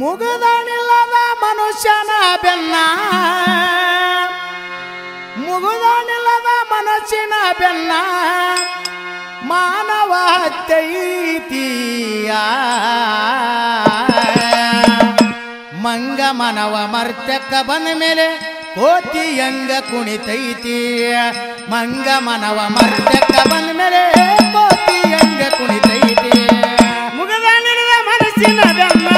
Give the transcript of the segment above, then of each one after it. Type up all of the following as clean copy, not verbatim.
ಮುಗುದನಿಲ್ಲದ ಮನುಷ್ಯನ ಬೆನ್ನ ಮುಗುದನಿಲ್ಲದ ಮನಸ್ಸಿನ ಬೆನ್ನ ಮಾನವ ಹತ್ಯೆತೀಯ ಮಂಗ ಮನವ ಮರ್ತಕ್ಕ ಬಂದ ಮೇಲೆ ಕೋತಿ ಹೆಂಗ ಕುಣಿತೈತೀಯ ಮಂಗ ಮನವ ಮರ್ತಕ್ಕ ಬಂದ ಮೇಲೆ ಕೋತಿ ಹೆಂಗ ಕುಣಿತೈತೀಯ ಮುಗುದನಿಲ್ಲದ ಮನಸ್ಸಿನ ಬೆನ್ನ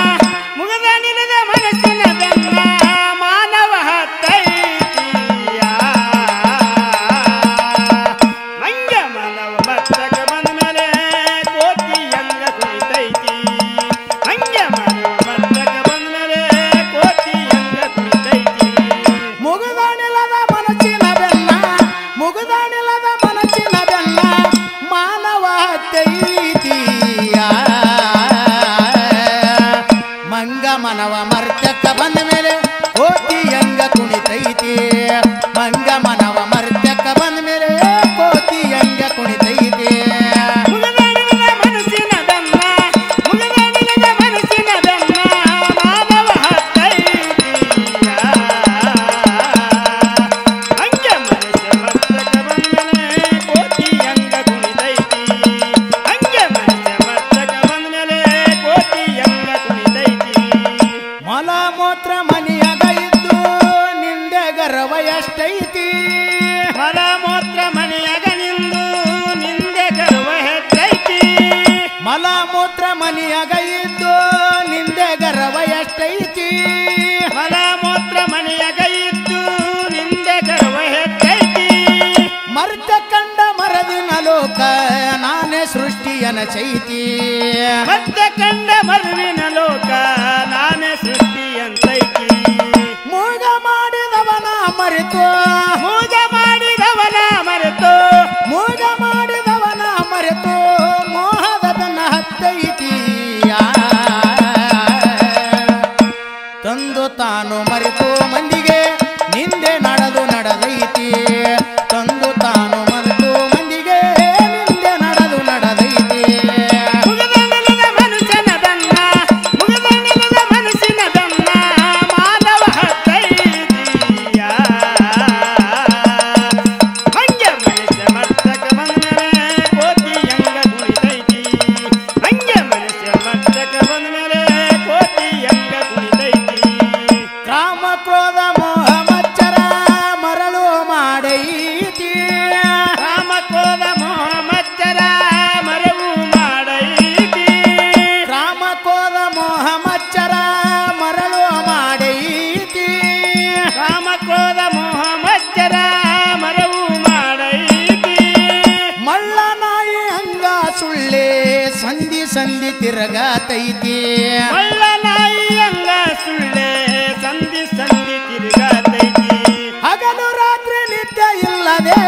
ಮನವ ಮರ್ತಕ್ಕ ಬಂದ ಮೇಲೆ ಕೋತಿ ಹೆಂಗ ಕುಣಿತೈತಿ ಮಂಗ ಮನವ ಮರ್ತಕ್ಕ ಬಂದ ಮೇಲೆ ಕೋತಿ ಹೆಂಗ ಕುಣಿತೈತಿ ಮನಸ್ಸಿನ ಬೆನ್ನ ಮನಸ್ಸಿನ ಬೆನ್ನ ಮಾನವ ಹತ್ತೈತಿ ಹಂಗ ಮನಸ್ಸು ಮರ್ತಕ್ಕ ಬಂದ ಮೇಲೆ ಕೋತಿ ಹೆಂಗ ಕುಣಿತೈತಿ ಹಂಗ ಮನಸ್ಸು ಮರ್ತಕ್ಕ ಬಂದ ಮೇಲೆ ಕೋತಿ ಹೆಂಗ ಕುಣಿತೈತಿ ಮಲ ಮೂತ್ರ ಮನಿಯಾಗ ಇದ್ದು ನಿಂದೆ ಗರ್ವ ಎಷ್ಟೈತಿ ಮಲ ಮೂತ್ರ ಮನಿಯಾಗ ನಿಂದು ನಿಂದೆ ಗರ್ವ ಹೆಚ್ಚೈತಿ ಮಲ ಮೂತ್ರ ಮನಿಯಾಗ ಇದ್ದು ನಿಂದೆ ಗರ್ವ ಎಷ್ಟೈತಿ ಮಲ ಮೂತ್ರ ಮನಿಯಾಗ ಇದ್ದು ನಿಂದೆ ಗರ್ವ ಹೆಚ್ಚೈತಿ ಮರ್ತ ಕಂಡ ಮರದಿನ ಲೋಕ ನಾನೇ ಸೃಷ್ಟಿಯನ ಚೈತಿ ಮರ್ತ ಕಂಡ ಮರದಿನ ಲೋಕ ನಾನೇ ಮರೆತು ಮೋಹದ ಬೆನ್ನ ಹತ್ತೈತೀಯ ತಂದು ತಾನು ಮರೆತು ಮಂದಿಗೆ ನಿಂದೆ ನಡೆದು ನಡೆದೈತಿ ತಂದು ತಾನು ಮರೆತು ಮಂದಿಗೆ ನಿಂದೆ ನಡೆದು ನಡೆದೈತಿ ಮುಗಿದನಿಲ್ಲದ ಮನುಷ್ಯನ ಬೆನ್ನ ಮುಗಿದನಿಲ್ಲದ ಮನುಷ್ಯನ ಬೆನ್ನ ಮಾನವ ಹತ್ತೈತೀಯ ಹಂಗೆ ಮನುಷ್ಯ ಮರ್ತಕ ಬಂದಮೇಲೆ ಸಂಧಿ ತಿರುಗಾತೈತಿ ಮಳ್ಳ ನಾಯಿ ಹಂಗ ಸುಳ್ಳೆ ಸಂಧಿ ಸಂಧಿ ತಿರುಗಾತೈತಿ ಹಗಲು ರಾತ್ರಿ ನಿದ್ದೆ ಇಲ್ಲದೆ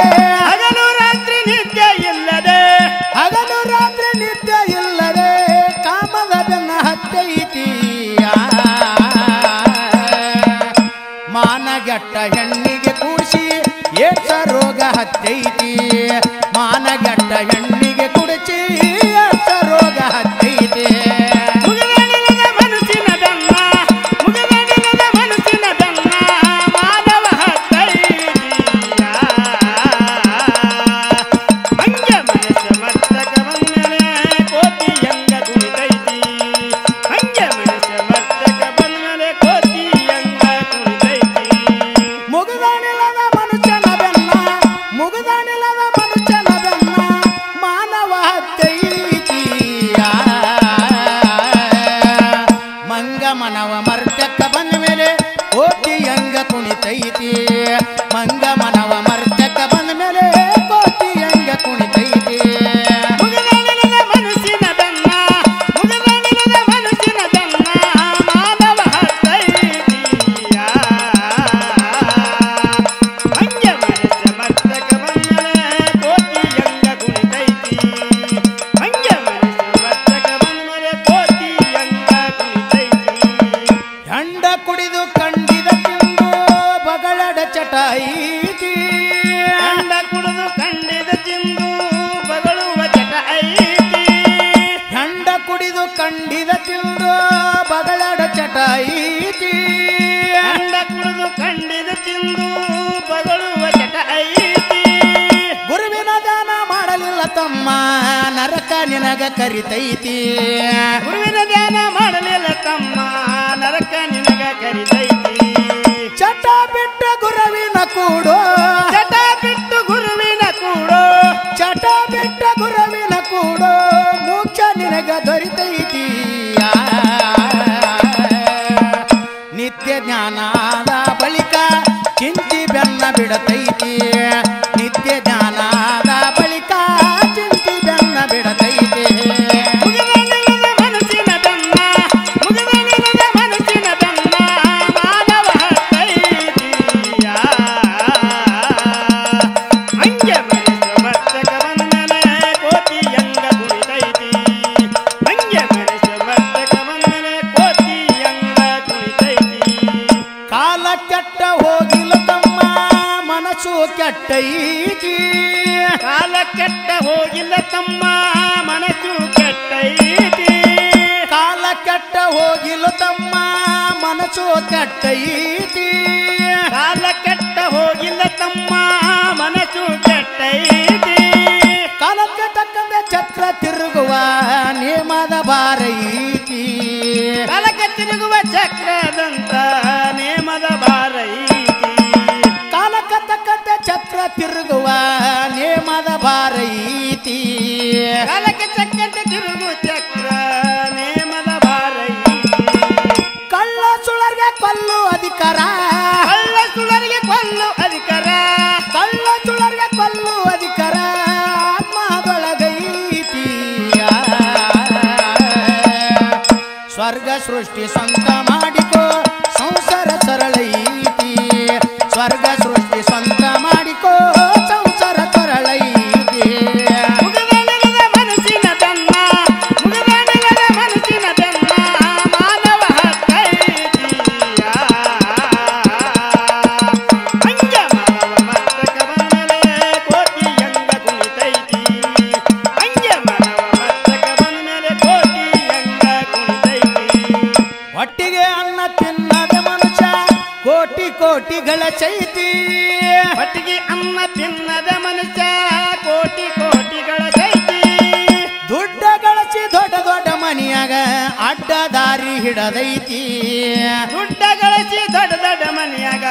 ಹಗಲು ರಾತ್ರಿ ನಿದ್ದೆ ಇಲ್ಲದೆ ಹಗಲು ರಾತ್ರಿ ನಿದ್ದೆ ಇಲ್ಲದೆ ಕಾಮದ ಬೆನ್ನ ಹತ್ತೈತಿಯ ಮಾನಗೆಟ್ಟ ಹೆಣ್ಣಿಗೆ ಕೂಸಿ ಏಕ ರೋಗ ಹತ್ತೈತಿ ಮಾನಗೆಟ್ಟ ಹೆಣ್ಣಿಗೆ ಕುಡಿಸಿ ರೋಗ ಹತ್ತೈತೆ ಒಳಗ ಕರಿತೈತಿ ಗುರುವಿನ ಧ್ಯಾನ ಮಾಡಲಿಲ್ಲ ತಮ್ಮ ನರಕ ನಿನಗ ಕರಿತೈತಿ ಚಟ ಬಿಟ್ಟ ಗುರುವಿನ ಕೂಡು ಚಟ ಬಿಟ್ಟ ಗುರುವಿನ ಕೂಡು ಚಟ ಬಿಟ್ಟ ಗುರುವಿನ ಕೂಡು ಮೋಕ್ಷ ನಿನಗ ದೊರಿತೈತಿ ನಿತ್ಯ ಜ್ಞಾನದ ಬಳಿಕ ಚಿಂತಿ ಬೆನ್ನ ಬಿಡತೈತಿ ನಿತ್ಯ ಜ್ಞಾನದ ಬಳಿಕ ಚಿಂತಿ ಬೆನ್ನ ಬಿಡತೈತಿ ಮುಗಿದ ಮನಸ್ಸಿನ ಬೆನ್ನ ಮಾನವ ಹತ್ತೈತಿ ಮಂಗ್ಯ ಮನಸ್ಸು ಭಕ್ತಕ ಬಂದನ ಕೋತಿ ಅಂಗ ಕುಳಿತೈತಿ ಮಂಗ್ಯ ಮನಸ್ಸು ಭಕ್ತಕ ಬಂದನ ಕೋತಿ ಅಂಗ ಕುಳಿತೈತಿ ಕಾಲ ಕೆಟ್ಟ ಹೋಗಿಲ್ಲ ತಮ್ಮ ಮನಸ್ಸು ಕೆಟ್ಟೈತಿ ಕಾಲ ಕೆಟ್ಟ ಹೋಗಿಲ್ಲ ತಮ್ಮ ಮನಸ್ಸು ಕೆಟ್ಟೈತಿ ಕಾಲ ಕೆಟ್ಟ ಹೋಗಿಲ್ಲ ತಮ್ಮ ಮನಸ್ಸು ಕೆಟ್ಟೈತಿ ಕಾಲ ಕೆಟ್ಟ ಹೋಗಿಲ್ಲ ತಮ್ಮ ಮನಸ್ಸು ಕೆಟ್ಟೈತಿ ಕಾಲಕ್ಕೆ ತಕ್ಕಂತೆ ಚಕ್ರ ತಿರುಗುವ ನೇಮದ ಬಾರೈತಿ ಕಾಲಕ್ಕೆ ತಿರುಗುವ ಚಕ್ರದಂತ ನೇಮದ ಬಾರೈತಿ ಕಾಲಕ್ಕೆ ತಕ್ಕಂತೆ ಚಕ್ರ ತಿರುಗುವ ನೇಮದ ಬಾರೈತಿ ಕಾಲಕ್ಕೆ ತಕ್ಕಂತೆ ತಿರುಗುವ ಚಕ್ರ ನೇಮದ ಬಾರೈತಿ ಕಳ್ಳ ಸುಳರಿಗೆ ಕೊಲ್ಲು ಅಧಿಕಾರ ಕಳ್ಳ ಸುಳರಿಗೆ ಕೊಲ್ಲು ಅಧಿಕಾರ ಕಳ್ಳ ಸುಳರಿಗೆ ಕೊಲ್ಲು ಅಧಿಕಾರ ಆತ್ಮದೊಳಗೈತಿ ಸ್ವರ್ಗ ಸೃಷ್ಟಿ ಸ್ವಂತ ಮಾಡಿಕೋ ಸಂಸಾರ ಸರಳೈತಿ ಸ್ವರ್ಗ ಸೃಷ್ಟಿ ಸ್ವಂತ ಮಾಡಿಕೋ ಸಂಸಾರ ಸರಳೈತಿ ಮುಗಿದ ಮನಸ್ಸಿನ ಬೆನ್ನ ಮುಗಿದ ಮನಸ್ಸಿನ ಬೆನ್ನ ಮಾನವ ಹತ್ತೈತಿ ಮಂಗ್ಯ ಮಾನವ ಮಸ್ತಕ ಬಂದಮೇಲೆ ಕೋತಿ ಅಂಗ ಕುಣಿತೈತಿ ಮಂಗ್ಯ ಮಾನವ ಮಸ್ತಕ ಬಂದಮೇಲೆ ಕೋತಿ ಅಂಗ ಕುಣಿತೈತಿ ಹೊಟ್ಟಿಗೆ ಅನ್ನ ತಿನ್ನದ ಮನುಷ್ಯ ಕೋಟಿ ಕೋಟಿಗಳ ಚೈತಿ ಹೊಟ್ಟಿಗೆ ಅನ್ನ ತಿನ್ನದ ಮನುಷ್ಯ ಕೋಟಿ ಕೋಟಿಗಳ ಚೈತಿ ದುಡ್ಡ ಗಳಿಸಿ ದೊಡ್ಡ ದೊಡ್ಡ ಮನೆಯಾಗ ಅಡ್ಡ ದಾರಿ ಹಿಡದೈತಿ ದುಡ್ಡ ಗಳಿಸಿ ದೊಡ್ಡ ದೊಡ್ಡ ಮನೆಯಾಗ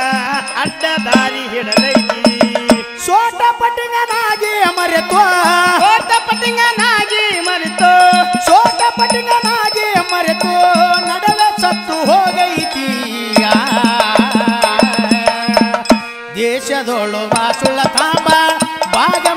ಅಡ್ಡ ದಾರಿ ಹಿಡದೈತಿ ಸೋಟ ಪಟಿಂಗನಾಗಿ ಮರೆತೋ ಸೋಟ ಪಟಿಂಗನಾಗಿ ಮರೆತೋ ಸೋಟ ಪಟಿಂಗನಾಗಿ ಮರೆತೋ ನಡುವೆ ಸತ್ತು ಹೋಗೈತಿ ದೇಶದೊಳು ಬಾಸುಳ ಕಾಂಬ ಭಾಗ